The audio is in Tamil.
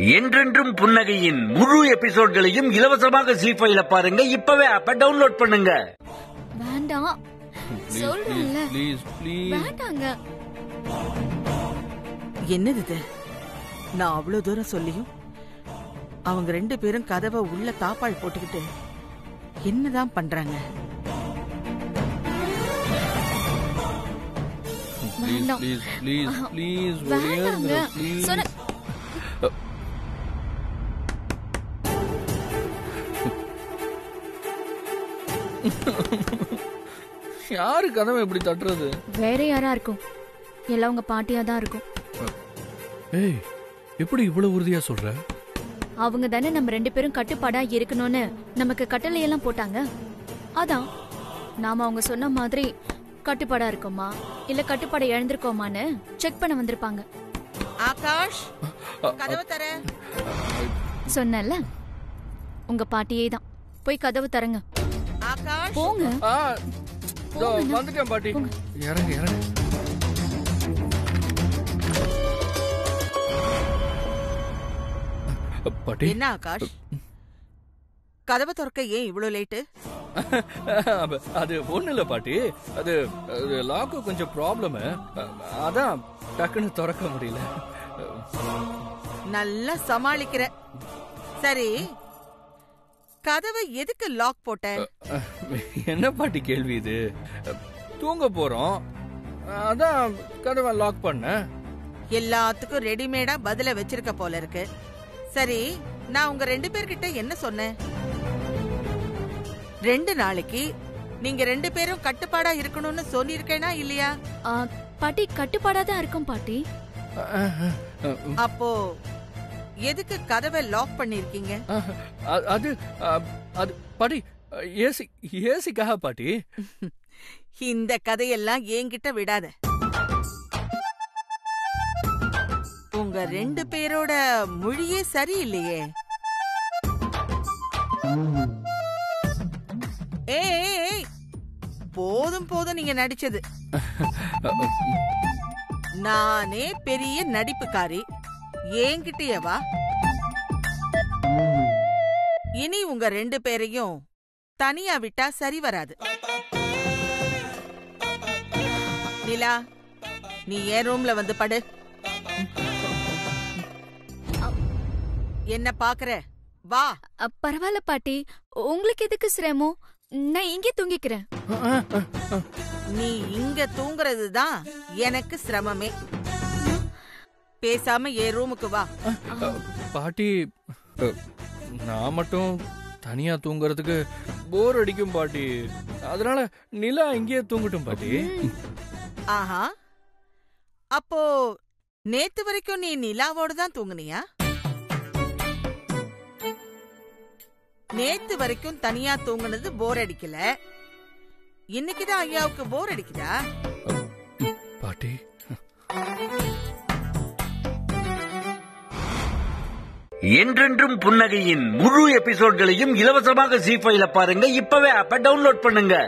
मुझु एपिसोड इलवसमागा ज़ी5ல பாருங்க இப்பவே ஆப்ப டவுன்லோட் பண்ணுங்க வேண்டாம் சொல்றேன்ல ப்ளீஸ் ப்ளீஸ் வேண்டாங்க என்னது இது நான் அவ்ளோ தூரம் சொல்லியும் அவங்க ரெண்டு பேரும் கதவை உள்ள தாப்பால் போட்டுக்கிட்டு என்னதான் பண்றாங்க வேண்டாம் ப்ளீஸ் ப்ளீஸ் ப்ளீஸ் வேண்டாங்க சொன்ன यार कदम எப்படி தட்டறது வேற யாரா இருக்கும் எல்லாவங்க பாட்டியா தான் இருக்கும் ஏய் எப்படி இவ்வளவு உறுதியா சொல்ற அவங்க தான நம்ம ரெண்டு பேரும் கட்டுப்பாடா இருக்கணும்னு நமக்கு கட்டளை எல்லாம் போட்டாங்க அதான் நாம அவங்க சொன்ன மாதிரி கட்டுப்பாடா இருக்கோமா இல்ல கட்டுப்பாட இழந்திருக்கோமான்னு செக் பண்ண வந்திருப்பாங்க ஆகாஷ் கதவு தர சொன்னல உங்க பாட்டியே தான் போய் கதவு தரங்க आकाश போங்க ஆ தோ வந்துட்டேன் பாட்டி இறங்கு இறங்கு பாட்டி என்ன ஆகாஷ் கதவை தரக்க ஏன் இவ்ளோ லேட் அது ஒண்ணுல பாட்டி அது லாக் கொஞ்சம் ப்ராப்ளம் அதான் டக்குன்னு தரக்க முடியல நல்லா சமாளிக்கிற சரி கதவை எதுக்கு லாக் போட்ட என்ன பாட்டி கேள்வி இது தூங்க போறோம் அதான் கதவை லாக் பண்ண எல்லாத்துக்கும் ரெடிமேடா பதில வெச்சிருக்க போல இருக்கு சரி நான் உங்க ரெண்டு பேர்கிட்ட என்ன சொன்னேன் ரெண்டு நாளைக்கு நீங்க ரெண்டு பேரும் கட்டுப்பாடா இருக்கணும்னு சொல்லிருக்கேனா இல்லையா பாட்டி கட்டுப்பாடா தான் இருக்கும் பாட்டி அப்போ எதுக்கு கதவை லாக் பண்ணிருக்கீங்க அது அது பாட்டி ஏசிக்காக பாட்டி இந்த கதையெல்லாம் என்கிட்ட விடாத உங்க ரெண்டு பேரோட மொழியே சரியில்லையே ஏய் போதும் போதும் நீங்க நடிச்சது நானே பெரிய நடிப்புக்காரி என்கிட்டயேவா இனி உங்க ரெண்டு பேரையும் தனியா விட்டா சரி வராது நிலா நீ ஏன் ரூம்ல வந்து படு என்ன பாக்குற வா பரவாயில்ல பாட்டி உங்களுக்கு எதுக்கு சிரமம் நான் இங்க தூங்கிக்கிறேன் நீ இங்க தூங்குறதுதான் எனக்கு சிரமமே பேசாம ஏ ரூமுக்கு வா பாட்டி நான் மட்டும் தனியா தூங்குறதுக்கு போர் அடிக்கும் பாட்டி அதனால நிலா இங்கேயே தூங்கட்டும் பாட்டி ஆஹா அப்போ நேத்து வரைக்கும் நீ நிலாவோட தான் தூங்குனியா நேத்து வரைக்கும் தனியா தூங்குனது போர் அடிக்கல இன்னைக்குதான் ஐயாவுக்கு போர் அடிக்குதா பாட்டி முழு எபிசோட்களையும் இலவசமாக ज़ी5ல பாருங்க இப்பவே ஆப்ப டவுன்லோட் பண்ணுங்க